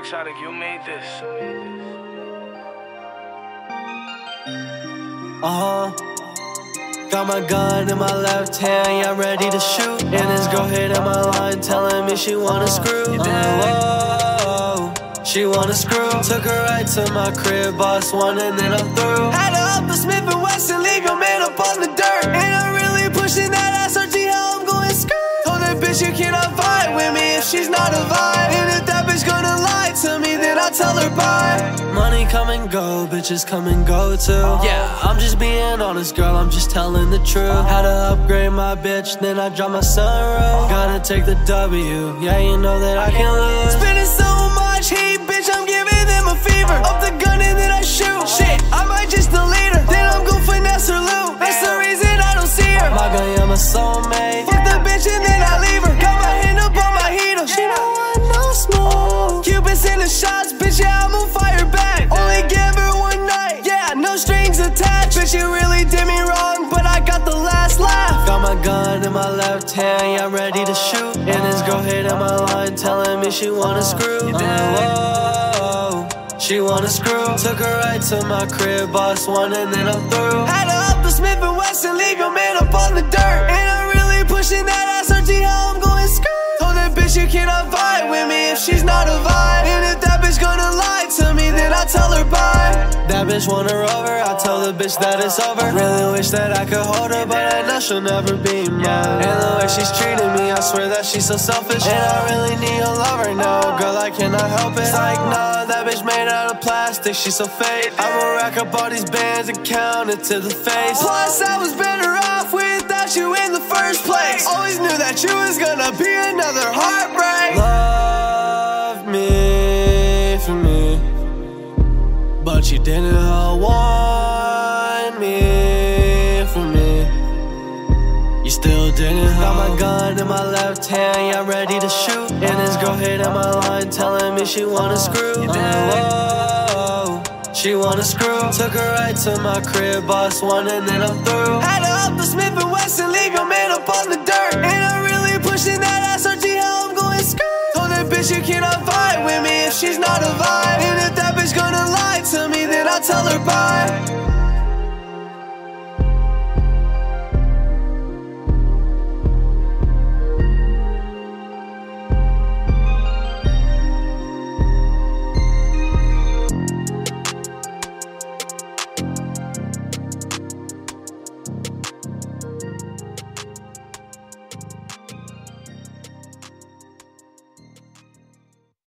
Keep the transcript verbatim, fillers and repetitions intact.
Exotic, you made this. Uh-huh. Got my gun in my left hand, I'm ready to shoot. And this girl hit in my line, telling me she wanna screw. Oh, whoa, she wanna screw. Took her right to my crib, boss one, and then I'm through. Had her up a Smith and Wesson, leave your man up on the dirt. And I'm really pushing that S R G, how I'm going skirt. Told that bitch you cannot vibe with me if she's not a vibe. And if that bitch gonna lie to me, then I'll tell her bye. Money come and go, bitches come and go too. Yeah, I'm just being honest, girl, I'm just telling the truth. Had to upgrade my bitch, then I dropped my sunroof. Gotta take the W, yeah, you know that I can lose. Spending so much heat, bitch, I'm giving them a fever. Up the gun and then I shoot, shit, I might just delete her. Then I'm gon' finesse her loot, that's the reason I don't see her. My gun, yeah, my soulmate. Fuck the bitch and then I leave her. Got my hand up on my heater, she don't want no smoke. Cupid's in the shots, bitch, yeah, I'm on fire back. Bitch, you really did me wrong, but I got the last laugh. Got my gun in my left hand, yeah, I'm ready to shoot. And this girl hitting my line, telling me she wanna screw. Oh, whoa, whoa, she wanna screw. Took her right to my crib, boss one, and then I'm through. Had her up to Smith and Wesson, leave your man up on the dirt. And I'm really pushing that S R G, how I'm going skirt. Told that bitch you cannot vibe with me if she's not a vibe. And if that bitch gonna lie to me, then I'll tell her bye. That bitch want her over, I tell the bitch that it's over. Really wish that I could hold her, but I know she'll never be mine. And the way she's treating me, I swear that she's so selfish. And I really need a lover now, girl, I cannot help it. It's like, nah, that bitch made out of plastic, she's so fake. I'ma rack up all these bands and count it to the face. Plus, I was better off without you in the first place. Always knew that you was gonna be another heartbreak. Love me for me, but you didn't want me for me. You still didn't. Got my gun in my left hand, yeah, I'm ready to shoot. And this girl hitting my line, telling me she wanna screw. Oh, whoa, whoa, she wanna screw. Took her right to my crib, boss one, and then I'm through. Had her up to Smith and Wesson, leave your man up on the dirt. And I'm really pushing that S R G, how I'm going skirt. Told that bitch you cannot vibe with me if she's not a vibe. Tell her bye.